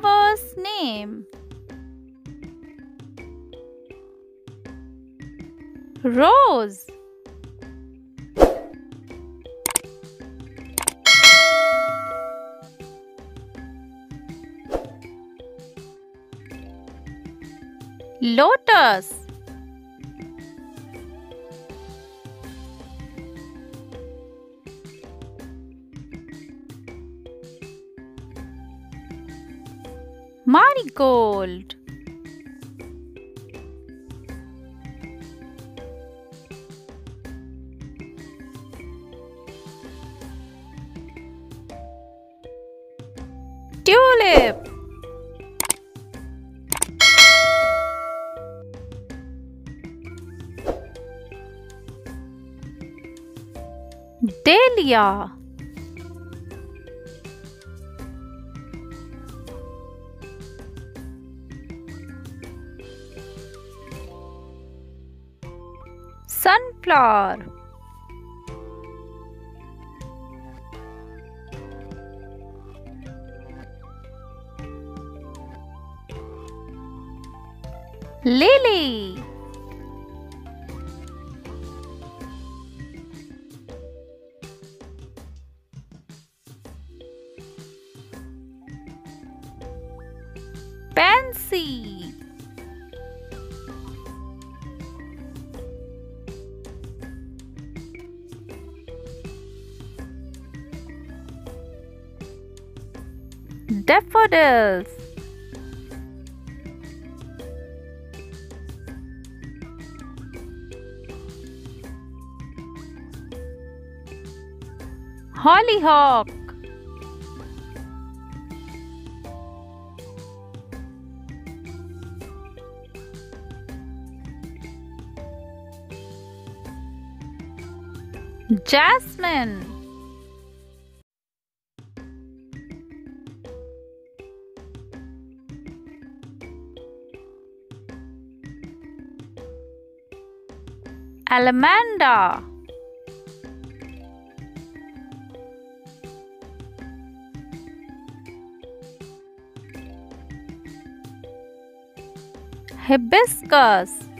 flower's name? Rose. Lotus. Marigold. Tulip. Dahlia. Sunflower. Lily. Pansy. Daffodils. Hollyhock. Jasmine. Alamanda. Hibiscus.